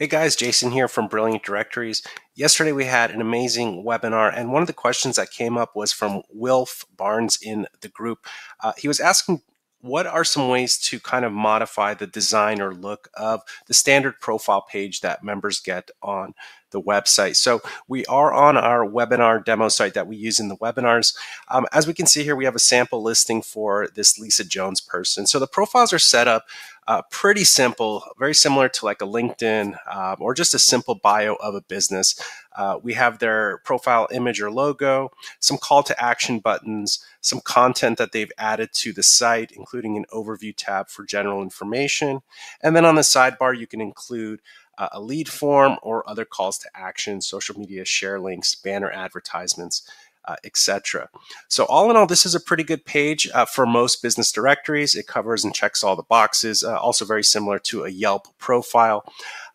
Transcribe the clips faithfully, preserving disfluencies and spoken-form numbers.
Hey guys, Jason here from Brilliant Directories. Yesterday we had an amazing webinar, and one of the questions that came up was from Wilf Barnes in the group. Uh, he was asking, what are some ways to kind of modify the design or look of the standard profile page that members get on the website? So we are on our webinar demo site that we use in the webinars. Um, as we can see here, we have a sample listing for this Lisa Jones person. So the profiles are set up Uh, pretty simple, very similar to like a LinkedIn um, or just a simple bio of a business. Uh, we have their profile image or logo, some call to action buttons, some content that they've added to the site, including an overview tab for general information. And then on the sidebar, you can include uh, a lead form or other calls to action, social media share links, banner advertisements, Uh, et cetera. So all in all, this is a pretty good page uh, for most business directories. It covers and checks all the boxes, uh, also very similar to a Yelp profile.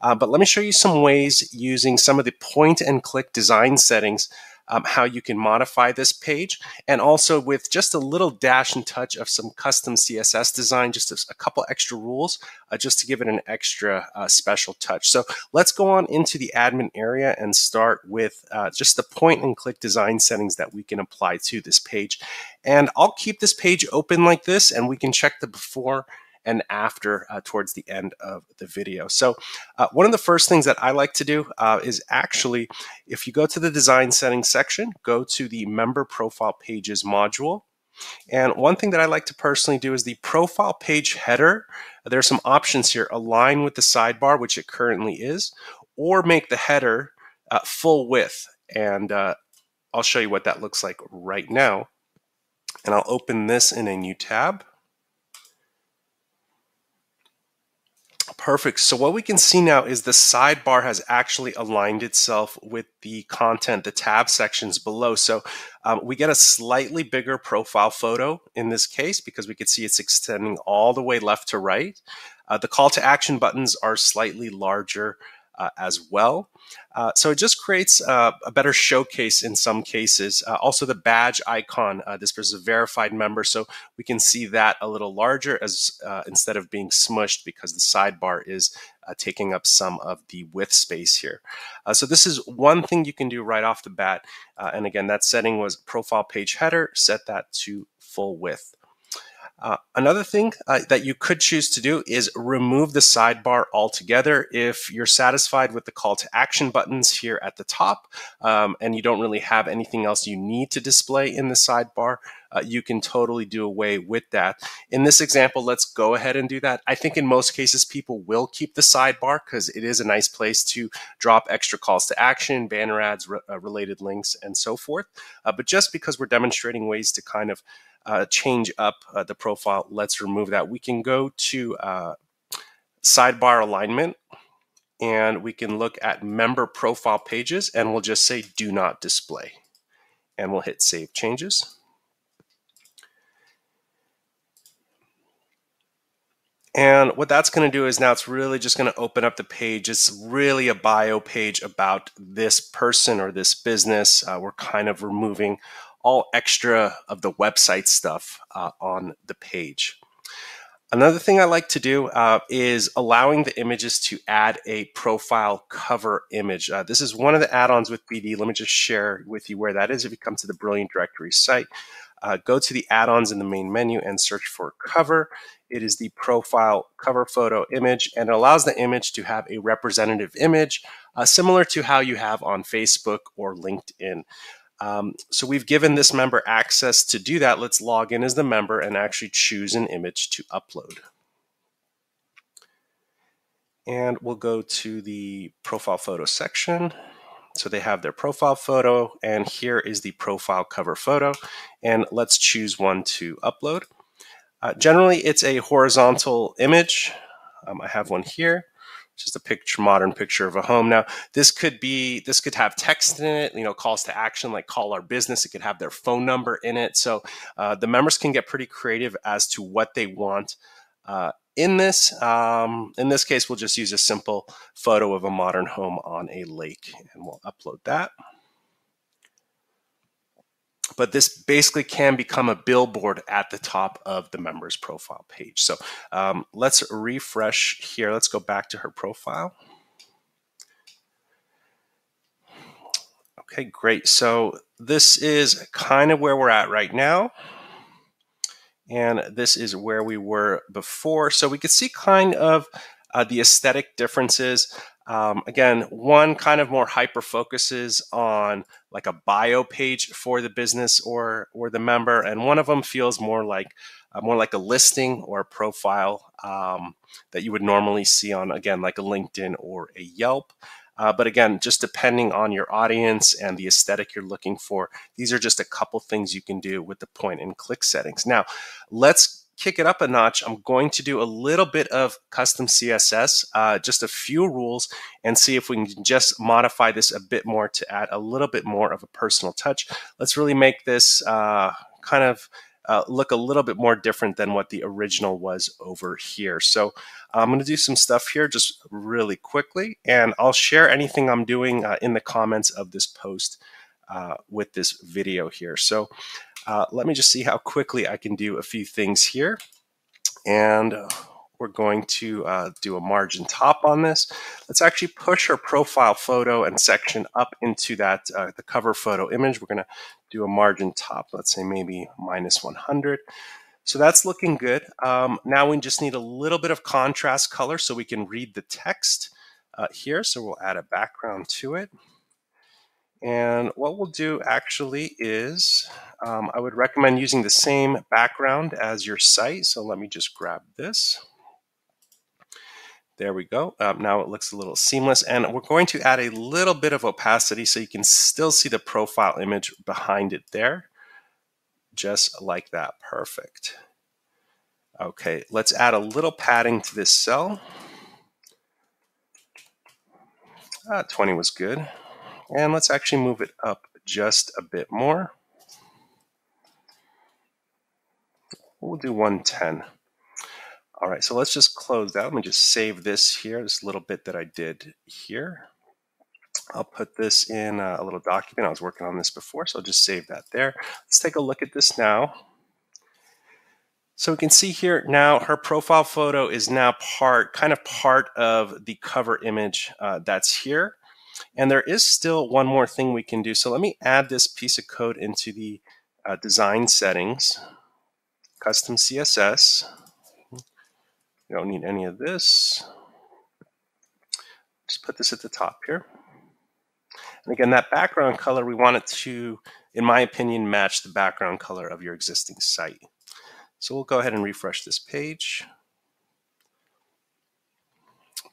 Uh, but let me show you some ways using some of the point and click design settings, um, how you can modify this page, and also with just a little dash and touch of some custom C S S design, just a, a couple extra rules, uh, just to give it an extra uh, special touch. So let's go on into the admin area and start with uh, just the point and click design settings that we can apply to this page. And I'll keep this page open like this, and we can check the before and after uh, towards the end of the video. So uh, one of the first things that I like to do uh, is actually, if you go to the design settings section, go to the member profile pages module. And one thing that I like to personally do is the profile page header. There are some options here: align with the sidebar, which it currently is, or make the header uh, full width. And uh, I'll show you what that looks like right now. And I'll open this in a new tab. Perfect. So what we can see now is the sidebar has actually aligned itself with the content, the tab sections below. So um, we get a slightly bigger profile photo in this case, because we could see it's extending all the way left to right. Uh, the call to action buttons are slightly larger uh, as well. Uh, so it just creates uh, a better showcase in some cases. Uh, also the badge icon, uh, this is a verified member, so we can see that a little larger as uh, instead of being smushed, because the sidebar is uh, taking up some of the width space here. Uh, so this is one thing you can do right off the bat. Uh, and again, that setting was profile page header, set that to full width. Uh, another thing uh, that you could choose to do is remove the sidebar altogether if you're satisfied with the call to action buttons here at the top, um, and you don't really have anything else you need to display in the sidebar. Uh, you can totally do away with that. In this example, let's go ahead and do that. I think in most cases, people will keep the sidebar because it is a nice place to drop extra calls to action, banner ads, re uh, related links, and so forth. Uh, but just because we're demonstrating ways to kind of uh, change up uh, the profile, let's remove that. We can go to uh, sidebar alignment, and we can look at member profile pages, and we'll just say do not display. And we'll hit save changes. And what that's going to do is now it's really just going to open up the page. It's really a bio page about this person or this business. Uh, we're kind of removing all extra of the website stuff uh, on the page. Another thing I like to do uh, is allowing the images to add a profile cover image. Uh, this is one of the add-ons with B D. Let me just share with you where that is. If you come to the Brilliant Directories site, uh, go to the add-ons in the main menu and search for cover. It is the profile cover photo image, and it allows the image to have a representative image, uh, similar to how you have on Facebook or LinkedIn. Um, so we've given this member access to do that. Let's log in as the member and actually choose an image to upload. And we'll go to the profile photo section. So they have their profile photo, and here is the profile cover photo. And let's choose one to upload. Uh, generally, it's a horizontal image. Um, I have one here, which is a picture, modern picture of a home. Now, this could be, this could have text in it, you know, calls to action like call our business. It could have their phone number in it. So uh, the members can get pretty creative as to what they want uh, in this. Um, in this case, we'll just use a simple photo of a modern home on a lake, and we'll upload that. But this basically can become a billboard at the top of the member's profile page. So um, let's refresh here. Let's go back to her profile. Okay, great. So this is kind of where we're at right now. And this is where we were before. So we could see kind of uh, the aesthetic differences. Um, again, one kind of more hyper focuses on like a bio page for the business or or the member, and one of them feels more like uh, more like a listing or a profile um, that you would normally see on, again, like a LinkedIn or a Yelp. Uh, but again, just depending on your audience and the aesthetic you're looking for, these are just a couple things you can do with the point and click settings. Now, let's kick it up a notch. I'm going to do a little bit of custom C S S, uh, just a few rules, and see if we can just modify this a bit more to add a little bit more of a personal touch. Let's really make this uh, kind of Uh, look a little bit more different than what the original was over here. So uh, I'm going to do some stuff here just really quickly, and I'll share anything I'm doing uh, in the comments of this post uh, with this video here. So uh, let me just see how quickly I can do a few things here. And uh, we're going to uh, do a margin top on this. Let's actually push our profile photo and section up into that, uh, the cover photo image. We're gonna do a margin top, let's say maybe minus one hundred. So that's looking good. Um, now we just need a little bit of contrast color so we can read the text uh, here. So we'll add a background to it. And what we'll do actually is, um, I would recommend using the same background as your site. So let me just grab this. There we go. Um, now it looks a little seamless, and we're going to add a little bit of opacity so you can still see the profile image behind it there. Just like that. Perfect. Okay, let's add a little padding to this cell. Uh, twenty was good. And let's actually move it up just a bit more. We'll do one ten. All right, so let's just close that. Let me just save this here, this little bit that I did here. I'll put this in a little document. I was working on this before, so I'll just save that there. Let's take a look at this now. So we can see here now her profile photo is now part, kind of part of the cover image uh, that's here. And there is still one more thing we can do. So let me add this piece of code into the uh, design settings, custom C S S. We don't need any of this. Just put this at the top here. And again, that background color, we want it to, in my opinion, match the background color of your existing site. So we'll go ahead and refresh this page.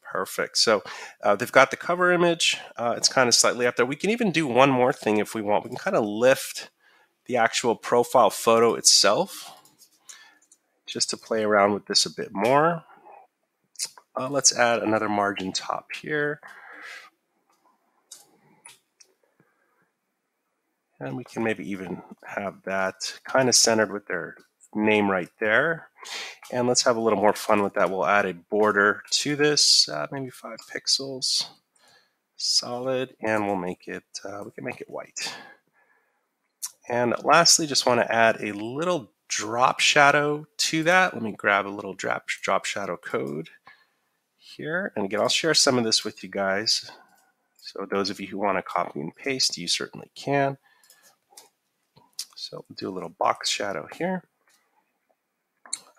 Perfect. So uh, they've got the cover image. Uh, it's kind of slightly up there. We can even do one more thing if we want. We can kind of lift the actual profile photo itself, just to play around with this a bit more. Uh, let's add another margin top here. And we can maybe even have that kind of centered with their name right there. And let's have a little more fun with that. We'll add a border to this, uh, maybe five pixels, solid, and we'll make it, uh, we can make it white. And lastly, just want to add a little drop shadow to that. Let me grab a little drop, drop shadow code here. And again, I'll share some of this with you guys. So those of you who want to copy and paste, you certainly can. So we'll do a little box shadow here.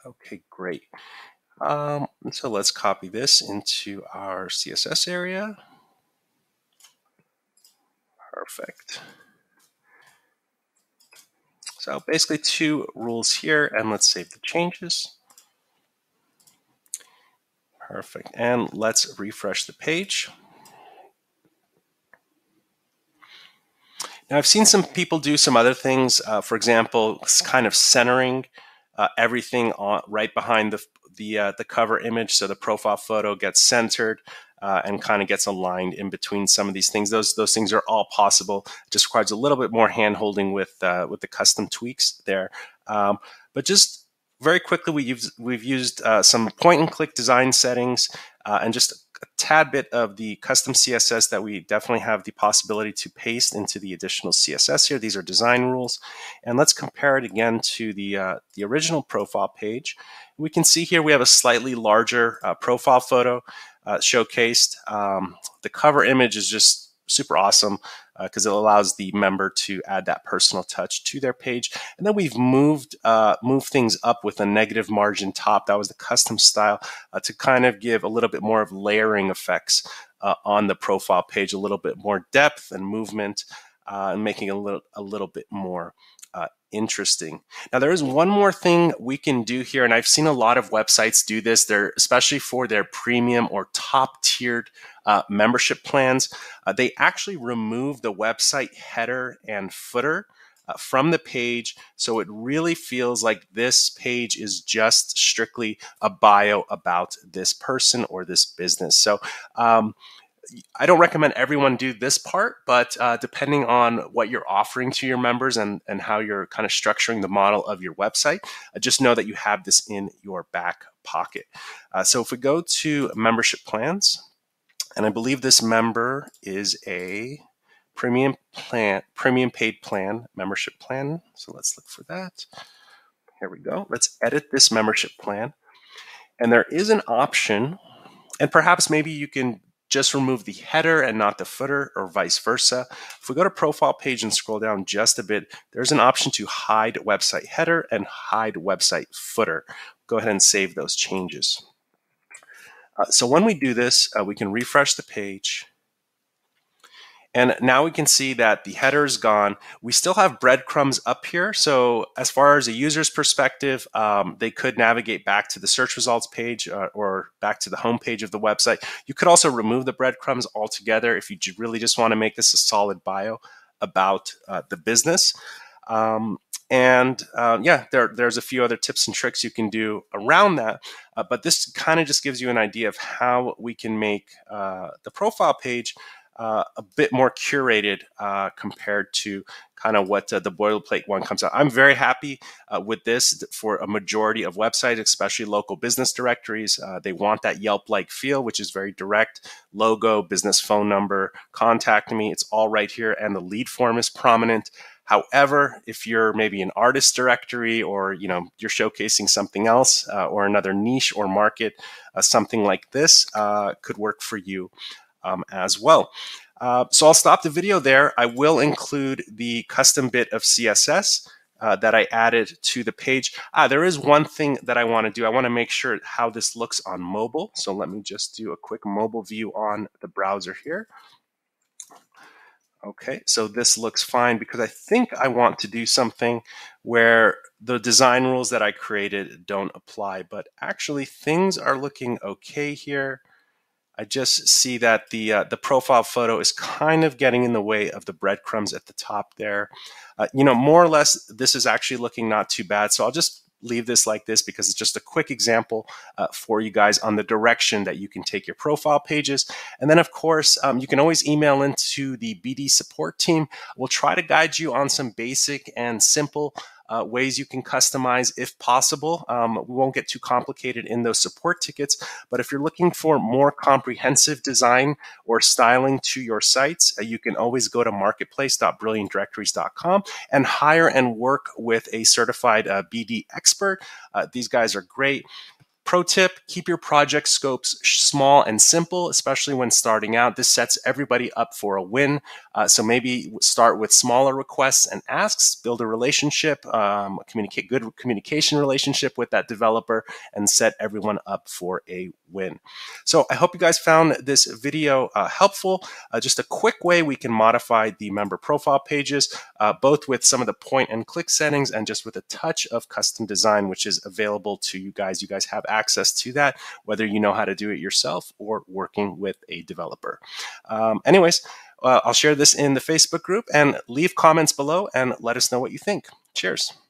Okay, great. Um, so let's copy this into our C S S area. Perfect. So basically two rules here, and let's save the changes. Perfect, and let's refresh the page. Now I've seen some people do some other things, uh, for example, kind of centering uh, everything on, right behind the, the, uh, the cover image, so the profile photo gets centered. Uh, and kind of gets aligned in between some of these things. Those those things are all possible. It just requires a little bit more hand-holding with uh, with the custom tweaks there. Um, but just very quickly, we used, we've used uh, some point-and-click design settings uh, and just a tad bit of the custom C S S that we definitely have the possibility to paste into the additional C S S here. These are design rules. And let's compare it again to the, uh, the original profile page. We can see here we have a slightly larger uh, profile photo. Uh, showcased. Um, the cover image is just super awesome. because uh, it allows the member to add that personal touch to their page. And then we've moved uh, moved things up with a negative margin top. That was the custom style uh, to kind of give a little bit more of layering effects uh, on the profile page, a little bit more depth and movement, uh, and making it a little a little bit more Uh, interesting. Now, there is one more thing we can do here, and I've seen a lot of websites do this. They're especially for their premium or top-tiered uh, membership plans. Uh, they actually remove the website header and footer uh, from the page, so it really feels like this page is just strictly a bio about this person or this business. So, um, I don't recommend everyone do this part, but uh, depending on what you're offering to your members and, and how you're kind of structuring the model of your website, uh, just know that you have this in your back pocket. Uh, so if we go to membership plans, and I believe this member is a premium plan, premium paid plan, membership plan. So let's look for that. Here we go. Let's edit this membership plan. And there is an option, and perhaps maybe you can just remove the header and not the footer, or vice versa. If we go to profile page and scroll down just a bit, there's an option to hide website header and hide website footer. Go ahead and save those changes. Uh, so when we do this, uh, we can refresh the page. And now we can see that the header is gone. We still have breadcrumbs up here. So as far as a user's perspective, um, they could navigate back to the search results page uh, or back to the homepage of the website. You could also remove the breadcrumbs altogether if you really just want to make this a solid bio about uh, the business. Um, and uh, yeah, there, there's a few other tips and tricks you can do around that. Uh, but this kind of just gives you an idea of how we can make uh, the profile page Uh, a bit more curated uh, compared to kind of what uh, the boilerplate one comes out. I'm very happy uh, with this for a majority of websites, especially local business directories. Uh, they want that Yelp-like feel, which is very direct. Logo, business phone number, contact me. It's all right here, and the lead form is prominent. However, if you're maybe an artist directory, or you know you're showcasing something else uh, or another niche or market, uh, something like this uh, could work for you Um, as well. Uh, so I'll stop the video there. I will include the custom bit of C S S uh, that I added to the page. Ah, there is one thing that I want to do. I want to make sure how this looks on mobile. So let me just do a quick mobile view on the browser here. Okay, so this looks fine because I think I want to do something where the design rules that I created don't apply, but actually things are looking okay here. I just see that the uh, the profile photo is kind of getting in the way of the breadcrumbs at the top there. Uh, you know, more or less, this is actually looking not too bad. So I'll just leave this like this because it's just a quick example uh, for you guys on the direction that you can take your profile pages. And then, of course, um, you can always email into the B D support team. We'll try to guide you on some basic and simple Uh, ways you can customize if possible. Um, we won't get too complicated in those support tickets, but if you're looking for more comprehensive design or styling to your sites, uh, you can always go to marketplace dot brilliant directories dot com and hire and work with a certified uh, B D expert. Uh, these guys are great. Pro tip, keep your project scopes small and simple, especially when starting out. This sets everybody up for a win. Uh, so maybe start with smaller requests and asks, build a relationship, um, communicate good communication relationship with that developer, and set everyone up for a win. So I hope you guys found this video uh, helpful. Uh, just a quick way we can modify the member profile pages, uh, both with some of the point and click settings and just with a touch of custom design, which is available to you guys. You guys have access to that, whether you know how to do it yourself or working with a developer. Um, anyways, uh, I'll share this in the Facebook group, and leave comments below and let us know what you think. Cheers.